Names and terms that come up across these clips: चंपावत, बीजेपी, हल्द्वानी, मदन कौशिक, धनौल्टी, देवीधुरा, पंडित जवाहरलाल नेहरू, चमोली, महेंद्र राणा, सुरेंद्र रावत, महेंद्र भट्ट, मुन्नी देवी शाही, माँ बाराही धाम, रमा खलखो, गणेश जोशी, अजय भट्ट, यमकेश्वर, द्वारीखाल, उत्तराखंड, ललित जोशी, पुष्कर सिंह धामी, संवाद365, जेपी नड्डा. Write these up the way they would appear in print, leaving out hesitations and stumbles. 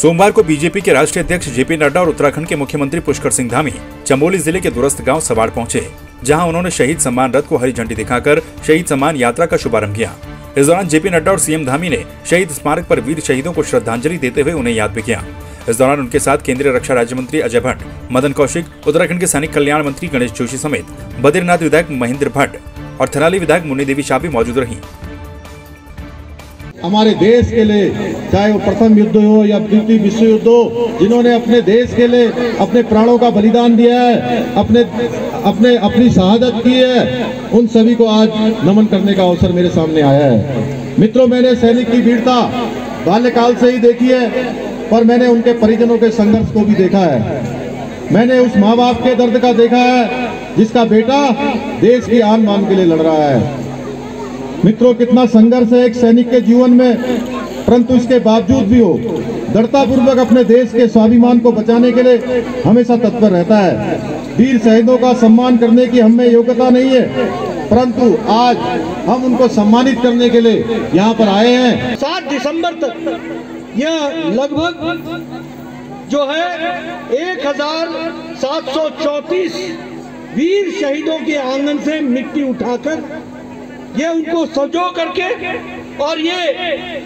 सोमवार को बीजेपी के राष्ट्रीय अध्यक्ष जेपी नड्डा और उत्तराखंड के मुख्यमंत्री पुष्कर सिंह धामी चमोली जिले के दूरस्थ गांव सवाड़ पहुंचे, जहां उन्होंने शहीद सम्मान रथ को हरी झंडी दिखाकर शहीद सम्मान यात्रा का शुभारंभ किया। इस दौरान जेपी नड्डा और सीएम धामी ने शहीद स्मारक पर वीर शहीदों को श्रद्धांजलि देते हुए उन्हें याद भी किया। इस दौरान उनके साथ केंद्रीय रक्षा राज्य मंत्री अजय भट्ट, मदन कौशिक, उत्तराखंड के सैनिक कल्याण मंत्री गणेश जोशी समेत बद्रीनाथ विधायक महेंद्र भट्ट और थराली विधायक मुन्नी देवी शाही मौजूद रहीं। हमारे देश के लिए, चाहे वो प्रथम युद्ध हो या द्वितीय विश्व युद्ध हो, जिन्होंने अपने देश के लिए अपने प्राणों का बलिदान दिया है, अपनी शहादत की है, उन सभी को आज नमन करने का अवसर मेरे सामने आया है। मित्रों, मैंने सैनिक की वीरता बाल्यकाल से ही देखी है, पर मैंने उनके परिजनों के संघर्ष को भी देखा है। मैंने उस माँ बाप के दर्द का देखा है जिसका बेटा देश की आन मान के लिए लड़ रहा है। मित्रों, कितना संघर्ष है एक सैनिक के जीवन में, परंतु इसके बावजूद भी हो दृढ़तापूर्वक अपने देश के स्वाभिमान को बचाने के लिए हमेशा तत्पर रहता है। वीर शहीदों का सम्मान करने की हमें योग्यता नहीं है, परंतु आज हम उनको सम्मानित करने के लिए यहाँ पर आए हैं। 7 दिसंबर तक यह लगभग जो है 1734 वीर शहीदों के आंगन से मिट्टी उठाकर ये उनको सजो करके और ये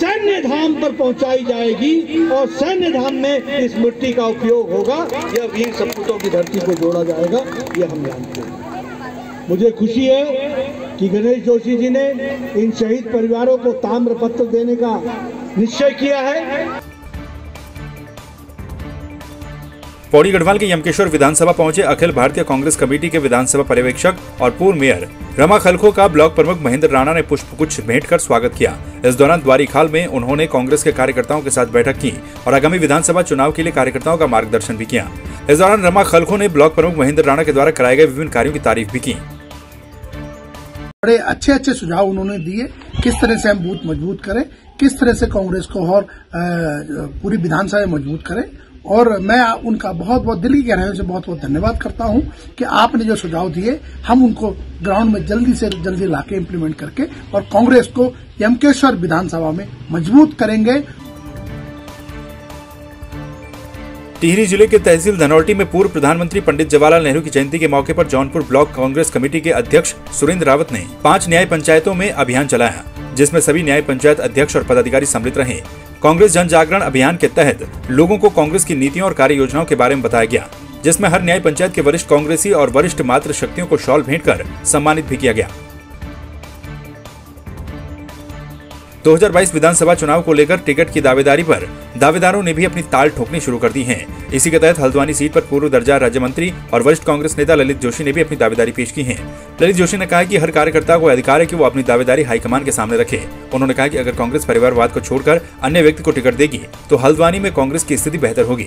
सैन्य धाम पर पहुंचाई जाएगी और सैन्य धाम में इस मिट्टी का उपयोग होगा। यह वीर सपूतों की धरती को जोड़ा जाएगा, ये हम जानते हैं। मुझे खुशी है कि गणेश जोशी जी ने इन शहीद परिवारों को ताम्रपत्र देने का निश्चय किया है। पौड़ी गढ़वाल के यमकेश्वर विधानसभा पहुंचे अखिल भारतीय कांग्रेस कमेटी के विधानसभा पर्यवेक्षक और पूर्व मेयर रमा खलखो का ब्लॉक प्रमुख महेंद्र राणा ने पुष्पगुच्छ भेंट कर स्वागत किया। इस दौरान द्वारीखाल में उन्होंने कांग्रेस के कार्यकर्ताओं के साथ बैठक की और आगामी विधानसभा चुनाव के लिए कार्यकर्ताओं का मार्गदर्शन भी किया। इस दौरान रमा खलखो ने ब्लॉक प्रमुख महेंद्र राणा के द्वारा कराए गए विभिन्न कार्यों की तारीफ भी की। बड़े अच्छे अच्छे सुझाव उन्होंने दिए, किस तरह से हम बूथ मजबूत करें, किस तरह से कांग्रेस को और पूरी विधानसभा मजबूत करें, और मैं उनका बहुत बहुत दिल की गहराइयों से बहुत बहुत धन्यवाद करता हूं कि आपने जो सुझाव दिए हम उनको ग्राउंड में जल्दी से जल्दी लाके इम्प्लीमेंट करके और कांग्रेस को यमकेश्वर विधानसभा में मजबूत करेंगे। टिहरी जिले के तहसील धनौल्टी में पूर्व प्रधानमंत्री पंडित जवाहरलाल नेहरू की जयंती के मौके पर जौनपुर ब्लॉक कांग्रेस कमेटी के अध्यक्ष सुरेंद्र रावत ने 5 न्याय पंचायतों में अभियान चलाया, जिसमें सभी न्याय पंचायत अध्यक्ष और पदाधिकारी सम्मिलित रहे। कांग्रेस जन जागरण अभियान के तहत लोगों को कांग्रेस की नीतियों और कार्य योजनाओं के बारे में बताया गया, जिसमें हर न्याय पंचायत के वरिष्ठ कांग्रेसी और वरिष्ठ मातृ शक्तियों को शॉल भेंट कर सम्मानित भी किया गया। 2022 विधानसभा चुनाव को लेकर टिकट की दावेदारी पर दावेदारों ने भी अपनी ताल ठोकनी शुरू कर दी है। इसी के तहत हल्द्वानी सीट पर पूर्व दर्जा राज्य मंत्री और वरिष्ठ कांग्रेस नेता ललित जोशी ने भी अपनी दावेदारी पेश की है। ललित जोशी ने कहा कि हर कार्यकर्ता को अधिकार है कि वो अपनी दावेदारी हाईकमान के सामने रखे। उन्होंने कहा कि अगर कांग्रेस परिवारवाद को छोड़कर अन्य व्यक्ति को टिकट देगी तो हल्द्वानी में कांग्रेस की स्थिति बेहतर होगी।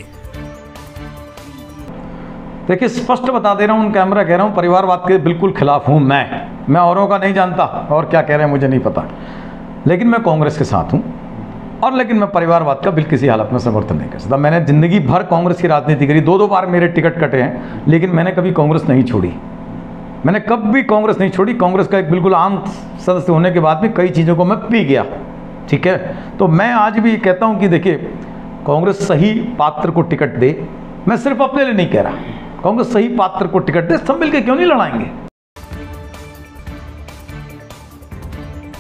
देखिए, स्पष्ट बता दे रहा हूँ, उन कैमरा कह रहा हूँ, परिवारवाद के बिल्कुल खिलाफ हूँ मैं औरों का नहीं जानता और क्या कह रहे हैं मुझे नहीं पता, लेकिन मैं कांग्रेस के साथ हूँ और लेकिन मैं परिवारवाद का बिल किसी हालत में समर्थन नहीं कर सकता। मैंने जिंदगी भर कांग्रेस की राजनीति करी, 2-2 बार मेरे टिकट कटे हैं, लेकिन मैंने कभी कांग्रेस नहीं छोड़ी, मैंने कभी कांग्रेस नहीं छोड़ी। कांग्रेस का एक बिल्कुल आम सदस्य होने के बाद भी कई चीज़ों को मैं पी गया, ठीक है। तो मैं आज भी कहता हूँ कि देखिए, कांग्रेस सही पात्र को टिकट दे, मैं सिर्फ अपने लिए नहीं कह रहा, कांग्रेस सही पात्र को टिकट दे, सब मिल के क्यों नहीं लड़ाएंगे।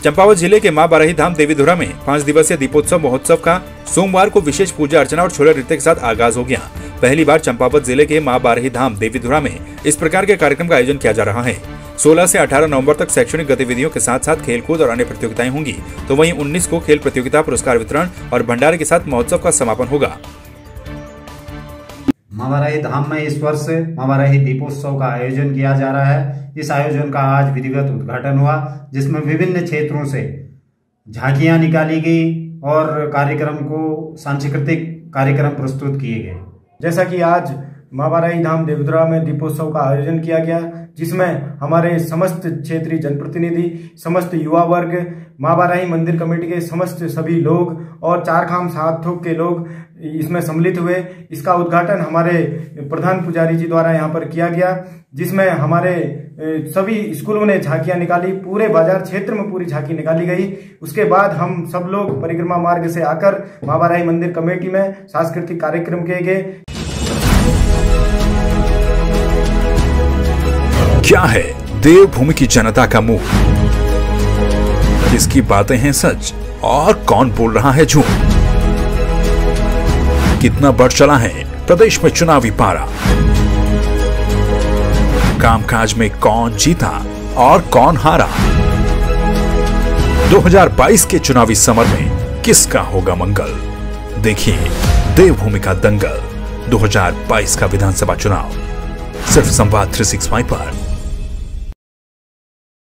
चंपावत जिले के माँ बाराही धाम देवीधुरा में 5 दिवसीय दीपोत्सव महोत्सव का सोमवार को विशेष पूजा अर्चना और छोले नृत्य के साथ आगाज हो गया। पहली बार चंपावत जिले के माँ बाराही धाम देवीधुरा में इस प्रकार के कार्यक्रम का आयोजन किया जा रहा है। 16 से 18 नवंबर तक शैक्षणिक गतिविधियों के साथ साथ खेलकूद और अन्य प्रतियोगिताएं होंगी, तो वहीं 19 को खेल प्रतियोगिता, पुरस्कार वितरण और भंडारे के साथ महोत्सव का समापन होगा। माँ बाराही धाम में इस वर्ष माँ बाराही दीपोत्सव का आयोजन किया जा रहा है। इस आयोजन का आज विधिवत उद्घाटन हुआ, जिसमें विभिन्न क्षेत्रों से झांकियां निकाली गई और कार्यक्रम को सांस्कृतिक कार्यक्रम प्रस्तुत किए गए। जैसा कि आज माँ बाराही धाम देवीधुरा में दीपोत्सव का आयोजन किया गया, जिसमें हमारे समस्त क्षेत्रीय जनप्रतिनिधि, समस्त युवा वर्ग, माँ बाराही मंदिर कमेटी के समस्त सभी लोग और चार खाम सात थोक के लोग इसमें सम्मिलित हुए। इसका उद्घाटन हमारे प्रधान पुजारी जी द्वारा यहाँ पर किया गया, जिसमें हमारे सभी स्कूलों ने झांकियाँ निकाली, पूरे बाजार क्षेत्र में पूरी झांकी निकाली गई। उसके बाद हम सब लोग परिक्रमा मार्ग से आकर माँ बाराही मंदिर कमेटी में सांस्कृतिक कार्यक्रम किए गए। क्या है देवभूमि की जनता का मुंह, किसकी बातें हैं सच और कौन बोल रहा है झूठ, कितना बढ़ चला है प्रदेश में चुनावी पारा, कामकाज में कौन जीता और कौन हारा, 2022 के चुनावी समर में किसका होगा मंगल। देखिए देवभूमि का दंगल 2022 का विधानसभा चुनाव सिर्फ संवाद 365 पर।